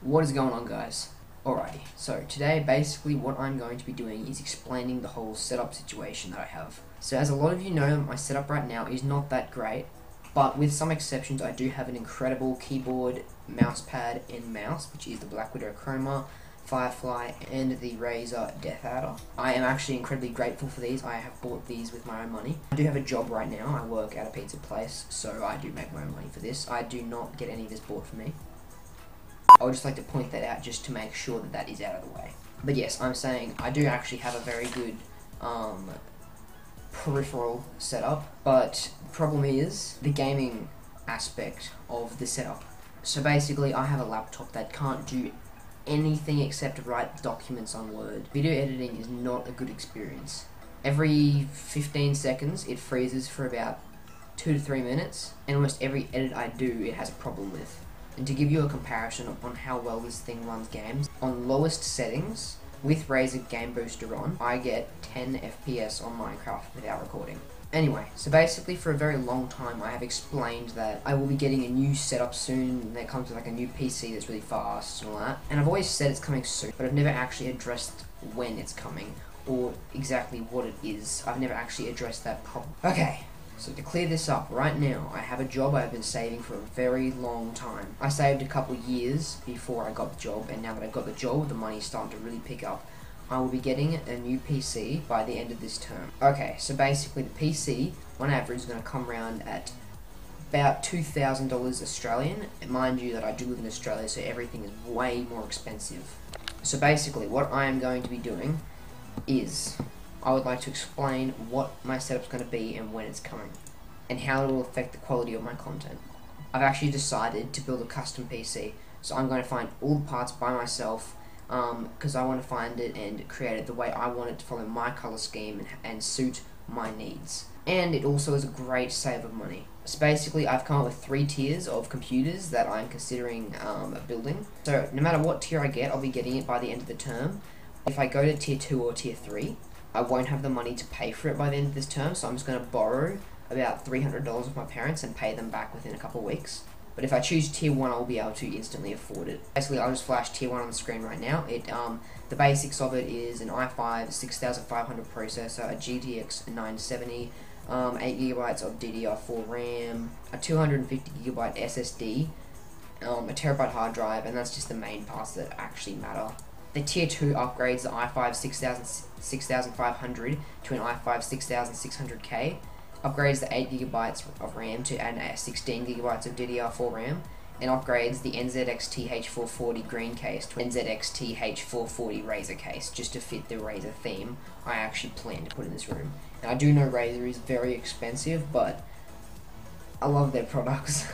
What is going on, guys? Alrighty, so today basically what I'm going to be doing is explaining the whole setup situation that I have. So as a lot of you know, my setup right now is not that great, but with some exceptions I do have an incredible keyboard, mouse pad and mouse, which is the Black Widow Chroma, Firefly and the Razer DeathAdder. I am actually incredibly grateful for these. I have bought these with my own money. I do have a job right now. I work at a pizza place, so I do make my own money for this. I do not get any of this bought for me. I would just like to point that out just to make sure that that is out of the way. But yes, I'm saying I do actually have a very good peripheral setup, but the problem is the gaming aspect of the setup. So basically I have a laptop that can't do anything except write documents on Word. Video editing is not a good experience. Every 15 seconds it freezes for about 2 to 3 minutes, and almost every edit I do it has a problem with. And to give you a comparison on how well this thing runs games, on lowest settings, with Razer Game Booster on, I get 10 FPS on Minecraft without recording. Anyway, so basically for a very long time I have explained that I will be getting a new setup soon that comes with like a new PC that's really fast and all that. And I've always said it's coming soon, but I've never actually addressed when it's coming or exactly what it is. I've never actually addressed that problem. Okay. So to clear this up, right now, I have a job I've been saving for a very long time. I saved a couple years before I got the job, and now that I've got the job, the money's starting to really pick up. I will be getting a new PC by the end of this term. Okay, so basically the PC, on average, is going to come around at about $2,000 Australian. And mind you that I do live in Australia, so everything is way more expensive. So basically, what I am going to be doing is I would like to explain what my setup's going to be and when it's coming, and how it will affect the quality of my content. I've actually decided to build a custom PC, so I'm going to find all the parts by myself, because I want to find it and create it the way I want it to follow my colour scheme and suit my needs. And it also is a great save of money. So basically I've come up with 3 tiers of computers that I'm considering building. So no matter what tier I get, I'll be getting it by the end of the term. If I go to tier 2 or tier 3, I won't have the money to pay for it by the end of this term, so I'm just going to borrow about $300 of my parents and pay them back within a couple of weeks. But if I choose tier 1, I'll be able to instantly afford it. Basically, I'll just flash tier 1 on the screen right now. The basics of it is an i5-6500 processor, a GTX 970, 8GB of DDR4 RAM, a 250GB SSD, a terabyte hard drive, and that's just the main parts that actually matter. The tier 2 upgrades the i5-6500 to an i5-6600K, upgrades the 8GB of RAM to an 16GB of DDR4 RAM, and upgrades the NZXT H440 green case to an NZXT H440 Razer case, just to fit the Razer theme I actually plan to put in this room. And I do know Razer is very expensive, but I love their products.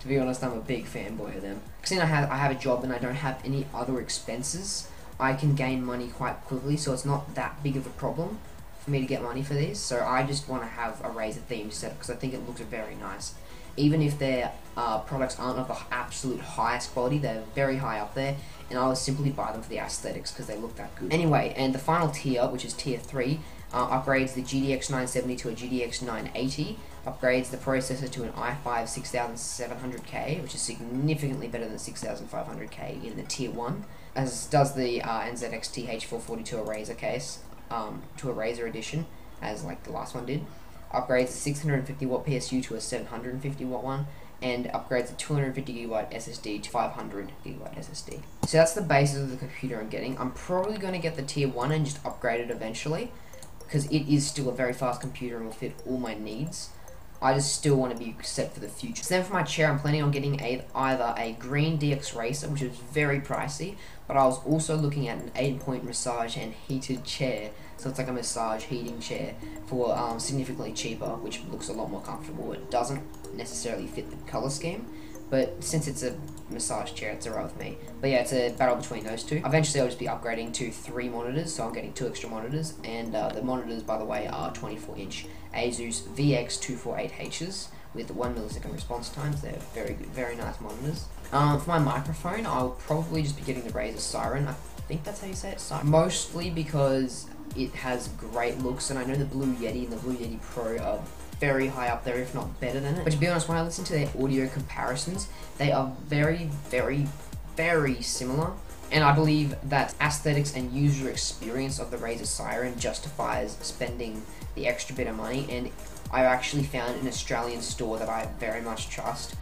To be honest, I'm a big fanboy of them. Because I have a job and I don't have any other expenses, I can gain money quite quickly, so it's not that big of a problem for me to get money for these. So I just want to have a Razer themed setup because I think it looks very nice. Even if their products aren't of the absolute highest quality, they're very high up there, and I will simply buy them for the aesthetics because they look that good. Anyway, and the final tier, which is tier 3, upgrades the GTX 970 to a GTX 980, upgrades the processor to an i5-6700K, which is significantly better than 6500K in the tier 1, as does the NZXT H442 Razer case to a Razer edition, as like the last one did. Upgrades the 650W PSU to a 750W one, and upgrades the 250GB SSD to 500GB SSD. So that's the basis of the computer I'm getting. I'm probably going to get the tier 1 and just upgrade it eventually, because it is still a very fast computer and will fit all my needs. I just still want to be set for the future. So then for my chair, I'm planning on getting either a green DX Racer, which is very pricey, but I was also looking at an 8-point massage and heated chair, so it's like a massage heating chair for significantly cheaper, which looks a lot more comfortable. It doesn't necessarily fit the colour scheme, but since it's a massage chair, it's alright with me. But yeah, it's a battle between those two. Eventually I'll just be upgrading to 3 monitors, so I'm getting 2 extra monitors, and the monitors, by the way, are 24-inch Asus VX248Hs with 1 millisecond response times. They're very good, very nice monitors. For my microphone, I'll probably just be getting the Razer Siren. I think that's how you say it, Siren. Mostly because it has great looks, and I know the Blue Yeti and the Blue Yeti Pro are very high up there, if not better than it. But to be honest, when I listen to their audio comparisons, they are very, very very similar, and I believe that aesthetics and user experience of the Razer Siren justifies spending the extra bit of money, and I've actually found an Australian store that I very much trust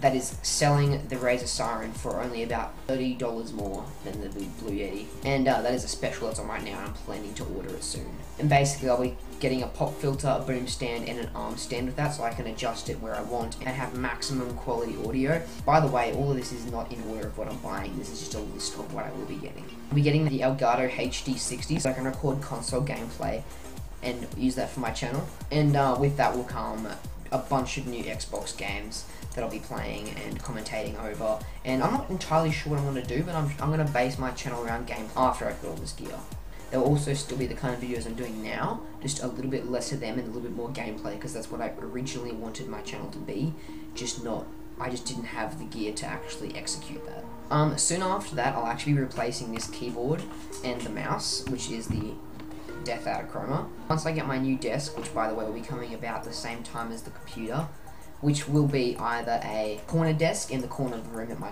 that is selling the Razer Siren for only about $30 more than the Blue Yeti, and that is a special that's on right now, and I'm planning to order it soon. And basically I'll be getting a pop filter, a boom stand, and an arm stand with that, so I can adjust it where I want and have maximum quality audio. By the way, all of this is not in order of what I'm buying, this is just a list of what I will be getting. I'll be getting the Elgato HD60 so I can record console gameplay and use that for my channel, and with that will come a bunch of new Xbox games that I'll be playing and commentating over, and I'm not entirely sure what I want to do, but I'm going to base my channel around games after I put all this gear. There will also still be the kind of videos I'm doing now, just a little bit less of them and a little bit more gameplay, because that's what I originally wanted my channel to be, I just didn't have the gear to actually execute that. Soon after that I'll actually be replacing this keyboard and the mouse, which is the DeathAdder Chroma. Once I get my new desk, which by the way will be coming about the same time as the computer, which will be either a corner desk in the corner of the room that my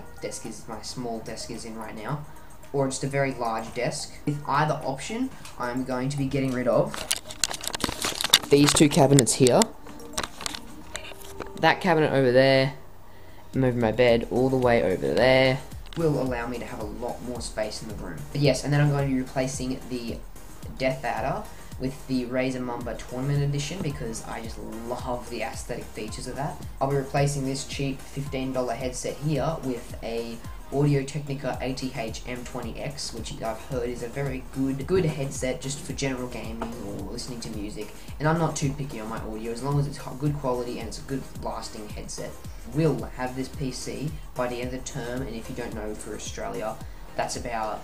small desk is in right now, or just a very large desk. With either option, I'm going to be getting rid of these two cabinets here, that cabinet over there, moving my bed all the way over there, will allow me to have a lot more space in the room. But yes, and then I'm going to be replacing the DeathAdder with the Razer Mamba Tournament Edition because I just love the aesthetic features of that. I'll be replacing this cheap $15 headset here with a Audio-Technica ATH-M20X, which I've heard is a very good headset just for general gaming or listening to music, and I'm not too picky on my audio as long as it's good quality and it's a good lasting headset. We'll have this PC by the end of the term, and if you don't know, for Australia that's about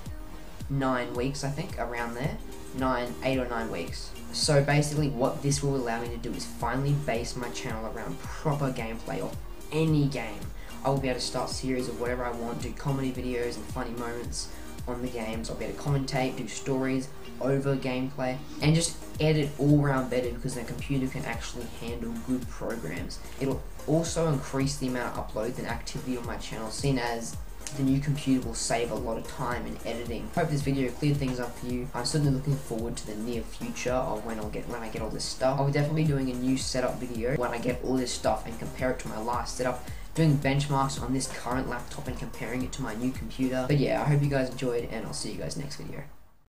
9 weeks, I think, around there, 8 or 9 weeks. So basically what this will allow me to do is finally base my channel around proper gameplay of any game. I will be able to start series of whatever I want, do comedy videos and funny moments on the games, I'll be able to commentate, do stories over gameplay, and just edit all around better because the computer can actually handle good programs. It'll also increase the amount of uploads and activity on my channel, seeing as the new computer will save a lot of time in editing. Hope this video cleared things up for you. I'm certainly looking forward to the near future of when I get all this stuff. I'll definitely be doing a new setup video when I get all this stuff and compare it to my last setup, doing benchmarks on this current laptop and comparing it to my new computer. But yeah, I hope you guys enjoyed, and I'll see you guys next video.